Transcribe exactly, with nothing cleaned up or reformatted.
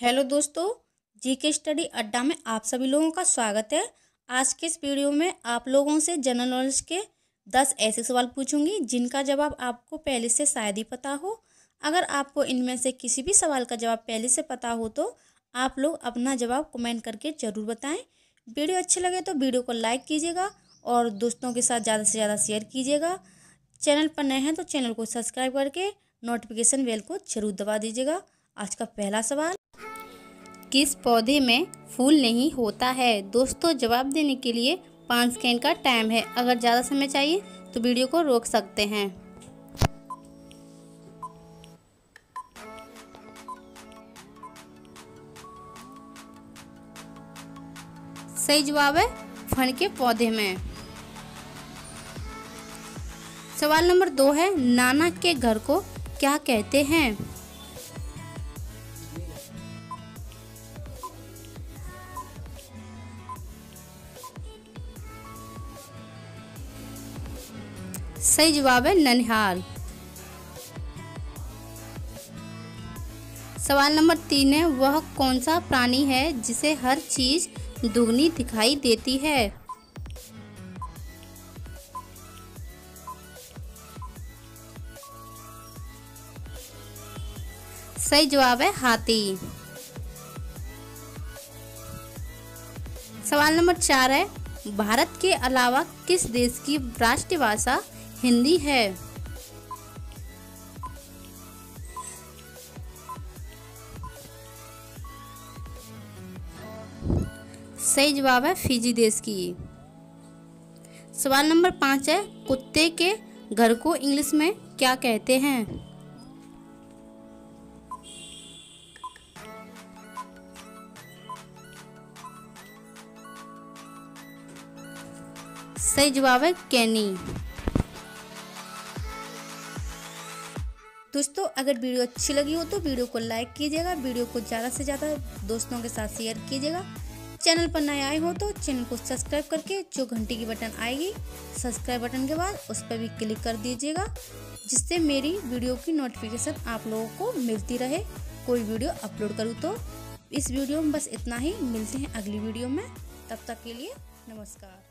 Hello दोस्तों, GK study अड्डा में आप सभी लोगों का स्वागत है। आज के इस वीडियो में आप लोगों से जनरल नॉलेज के दस ऐसे सवाल पूछूंगी जिनका जवाब आपको पहले से शायद ही पता हो। अगर आपको इनमें से किसी भी सवाल का जवाब पहले से पता हो तो आप लोग अपना जवाब कमेंट करके ज़रूर बताएं। वीडियो अच्छे लगे तो वीडियो को लाइक कीजिएगा और दोस्तों के साथ ज़्यादा से ज़्यादा शेयर कीजिएगा। चैनल पर नए हैं तो चैनल को सब्सक्राइब करके नोटिफिकेशन बेल को जरूर दबा दीजिएगा। आज का पहला सवाल, किस पौधे में फूल नहीं होता है? दोस्तों जवाब देने के लिए पाँच सेकेंड का टाइम है। अगर ज़्यादा समय चाहिए तो वीडियो को रोक सकते हैं। सही जवाब है फण के पौधे में। सवाल नंबर दो है, नाना के घर को क्या कहते हैं? सही जवाब है ननिहाल। सवाल नंबर तीन है, वह कौन सा प्राणी है जिसे हर चीज दुगनी दिखाई देती है? सही जवाब है हाथी। सवाल नंबर चार है, भारत के अलावा किस देश की राष्ट्रभाषा हिंदी है? सही जवाब है फिजी देश की। सवाल नंबर पाँच है, कुत्ते के घर को इंग्लिश में क्या कहते हैं? सही जवाब है कैनी। दोस्तों अगर वीडियो अच्छी लगी हो तो वीडियो को लाइक कीजिएगा, वीडियो को ज़्यादा से ज़्यादा दोस्तों के साथ शेयर कीजिएगा। चैनल पर नए आए हो तो चैनल को सब्सक्राइब करके जो घंटी की बटन आएगी सब्सक्राइब बटन के बाद उस पर भी क्लिक कर दीजिएगा, जिससे मेरी वीडियो की नोटिफिकेशन आप लोगों को मिलती रहे कोई वीडियो अपलोड करूँ तो। इस वीडियो में बस इतना ही, मिलते हैं अगली वीडियो में, तब तक के लिए नमस्कार।